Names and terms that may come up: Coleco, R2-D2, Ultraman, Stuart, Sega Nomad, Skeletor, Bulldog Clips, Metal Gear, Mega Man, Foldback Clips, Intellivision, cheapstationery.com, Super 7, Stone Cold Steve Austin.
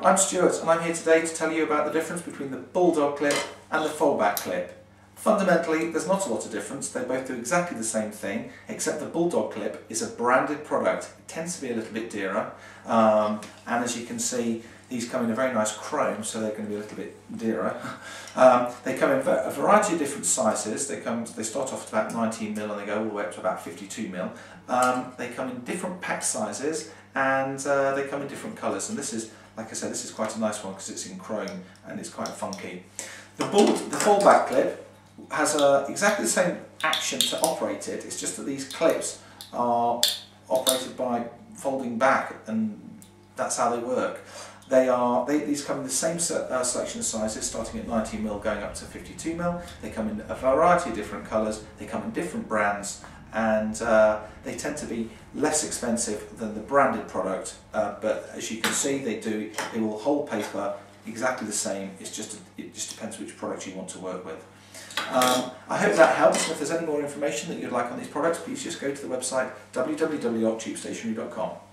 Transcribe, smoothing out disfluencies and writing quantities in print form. I'm Stuart and I'm here today to tell you about the difference between the Bulldog Clip and the Foldback Clip. Fundamentally, there's not a lot of difference. They both do exactly the same thing, except the Bulldog Clip is a branded product. It tends to be a little bit dearer, and as you can see, these come in a very nice chrome, so they're going to be a little bit dearer. They come in a variety of different sizes. They start off at about 19mm and they go all the way up to about 52mm. They come in different pack sizes and they come in different colours. And this is, like I said, this is quite a nice one because it's in chrome and it's quite funky. The Foldback Clip has exactly the same action to operate it. It's just that these clips are operated by folding back, and that's how they work. These come in the same selection of sizes, starting at 19mm going up to 52mm. They come in a variety of different colours, they come in different brands, and they tend to be less expensive than the branded product, but as you can see, they will hold paper exactly the same. It's just it just depends which product you want to work with. I hope that helps. If there's any more information that you'd like on these products, please just go to the website www.cheapstationery.com.